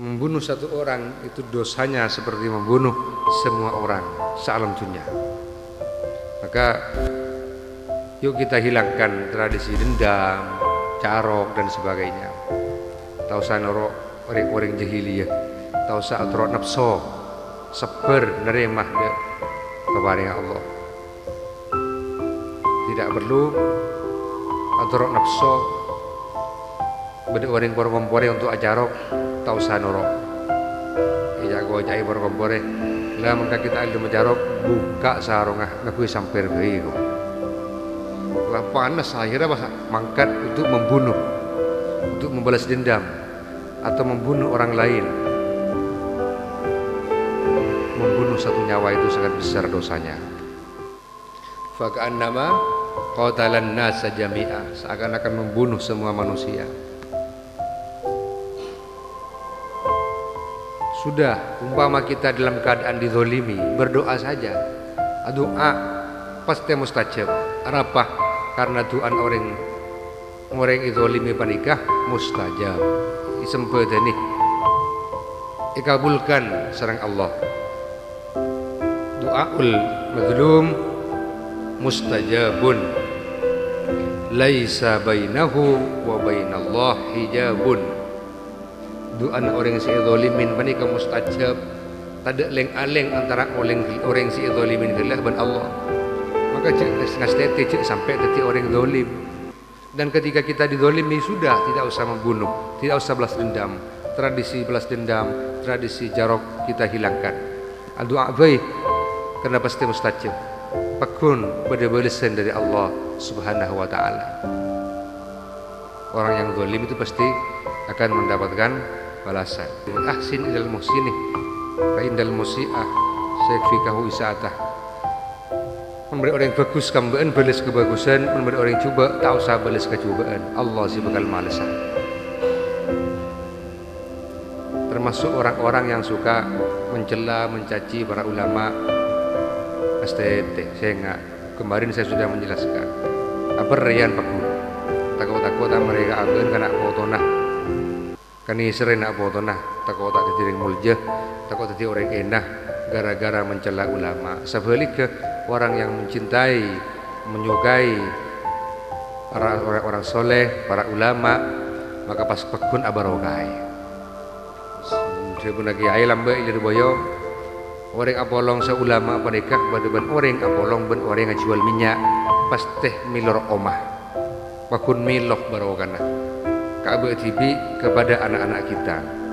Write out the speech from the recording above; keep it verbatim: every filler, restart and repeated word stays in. Membunuh satu orang itu dosanya seperti membunuh semua orang sealam dunia. Maka yuk kita hilangkan tradisi dendam, carok dan sebagainya. Tausan orok orang-orang jahiliyah, tausan atrok nafsu, seber neremah kepada Allah. Tidak perlu atrok nafsu benda orang perempuan untuk ajarok tausan orok. Iya gua jai perempuan lah maka kita ada menjarok buka sarongah ngakui sampai begitu. Lah panas akhirnya mangkat untuk membunuh, untuk membalas dendam atau membunuh orang lain. Membunuh satu nyawa itu sangat besar dosanya. Fakaan nama qatalan nasa jami'ah, seakan-akan membunuh semua manusia. Sudah umpama kita dalam keadaan dizolimi, berdoa saja. Doa pasti mustajab. Arapah karena doan orang orang itu limi panikah mustajab isempedeni dikabulkan serang Allah. Doaul mazlum mustajabun laisa bainahu wa bainallah hijabun. Doan orang si zalimin panikah mustajab, tadak leng-aleng antara orang si zalimin gelah ban Allah. Maka ngasih cek sampai detik orang dolim. Dan ketika kita didolimi sudah tidak usah membunuh, tidak usah balas dendam. Tradisi balas dendam, tradisi jarok kita hilangkan. Doa baik karena pasti mustajab. Pakun pada balasan dari Allah Subhanahu wa taala. Orang yang dolim itu pasti akan mendapatkan balasan. Ahsin ilal muhsinih fa indal musii'ah sayfikhu isaatah. Memberi orang yang bagus kambaan balas kebagusan, memberi orang yang cuba tak usah balas kecubaan. Allah sih bakal malasan. Termasuk orang-orang yang suka mencela, mencaci para ulama. S T T saya enggak. Kemarin saya sudah menjelaskan. Apa rian Pak Guru? Takut-takut mereka agen kena potonah. Kani sering nak potonah, takut tak jadi muljah, takut jadi orang enah gara-gara mencela ulama. Sebaliknya orang yang mencintai, menyukai orang-orang soleh, para ulama, maka pas pekun abarokai. Sebelum lagi ayat lamba ilir boyo, orang apolong seulama panikah badan orang apolong ben orang yang jual minyak, pas teh milor omah, pekun milok barokana. Kabeh tibi kepada anak-anak kita.